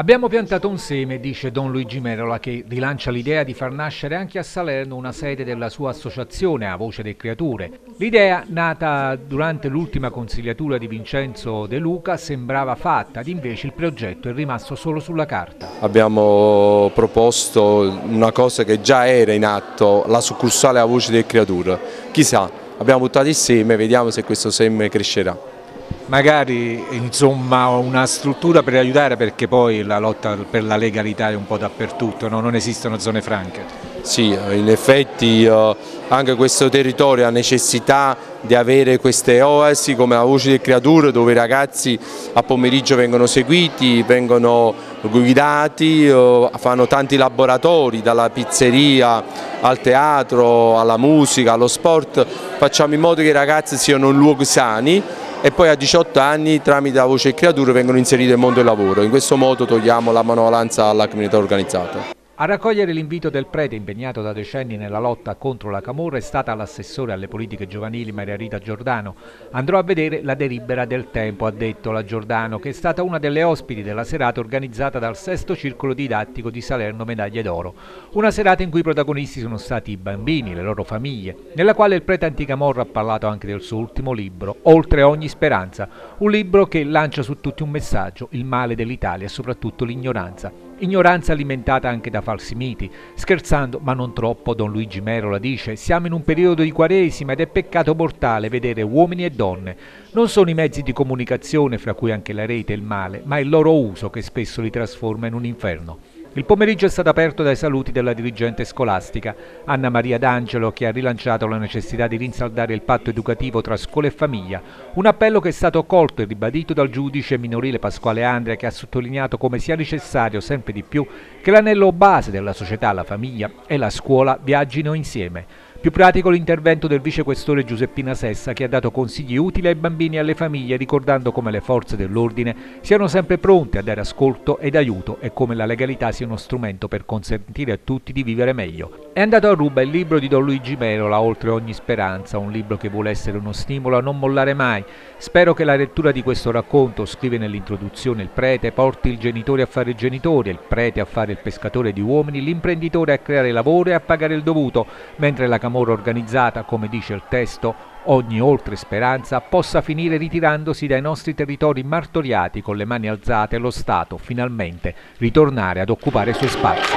Abbiamo piantato un seme, dice Don Luigi Merola, che rilancia l'idea di far nascere anche a Salerno una sede della sua associazione A voce d'e creature. L'idea, nata durante l'ultima consigliatura di Vincenzo De Luca, sembrava fatta, invece il progetto è rimasto solo sulla carta. Abbiamo proposto una cosa che già era in atto, la succursale A voce d'e creature. Chissà, abbiamo buttato il seme, vediamo se questo seme crescerà. Magari, insomma, una struttura per aiutare, perché poi la lotta per la legalità è un po' dappertutto, no? Non esistono zone franche. Sì, in effetti anche questo territorio ha necessità di avere queste oasi come La voce d'e creature, dove i ragazzi a pomeriggio vengono seguiti, vengono guidati, fanno tanti laboratori, dalla pizzeria al teatro, alla musica, allo sport. Facciamo in modo che i ragazzi siano in luoghi sani e poi a 18 anni tramite La voce d'e creature vengono inserite nel mondo del lavoro. In questo modo togliamo la manovalanza alla criminalità organizzata. A raccogliere l'invito del prete, impegnato da decenni nella lotta contro la Camorra, è stata l'assessore alle politiche giovanili Maria Rita Giordano. Andrò a vedere la delibera del tempo, ha detto la Giordano, che è stata una delle ospiti della serata organizzata dal Sesto Circolo Didattico di Salerno Medaglie d'Oro. Una serata in cui i protagonisti sono stati i bambini, le loro famiglie, nella quale il prete anticamorra ha parlato anche del suo ultimo libro, Oltre ogni speranza, un libro che lancia su tutti un messaggio, il male dell'Italia e soprattutto l'ignoranza. Ignoranza alimentata anche da falsi miti. Scherzando, ma non troppo, Don Luigi Merola dice: siamo in un periodo di Quaresima ed è peccato mortale vedere uomini e donne. Non sono i mezzi di comunicazione, fra cui anche la rete, il male, ma il loro uso che spesso li trasforma in un inferno. Il pomeriggio è stato aperto dai saluti della dirigente scolastica Anna Maria D'Angelo, che ha rilanciato la necessità di rinsaldare il patto educativo tra scuola e famiglia, un appello che è stato colto e ribadito dal giudice minorile Pasquale Andrea, che ha sottolineato come sia necessario sempre di più che l'anello base della società, la famiglia e la scuola, viaggino insieme. Più pratico l'intervento del vicequestore Giuseppina Sessa, che ha dato consigli utili ai bambini e alle famiglie, ricordando come le forze dell'ordine siano sempre pronte a dare ascolto ed aiuto e come la legalità sia uno strumento per consentire a tutti di vivere meglio. È andato a ruba il libro di Don Luigi Merola, Oltre ogni speranza, un libro che vuole essere uno stimolo a non mollare mai. Spero che la lettura di questo racconto, scrive nell'introduzione il prete, porti il genitore a fare il genitore, il prete a fare il pescatore di uomini, l'imprenditore a creare lavoro e a pagare il dovuto, mentre la Camorra organizzata, come dice il testo, ogni Oltre speranza, possa finire ritirandosi dai nostri territori martoriati, con le mani alzate e lo Stato finalmente ritornare ad occupare i suoi spazi.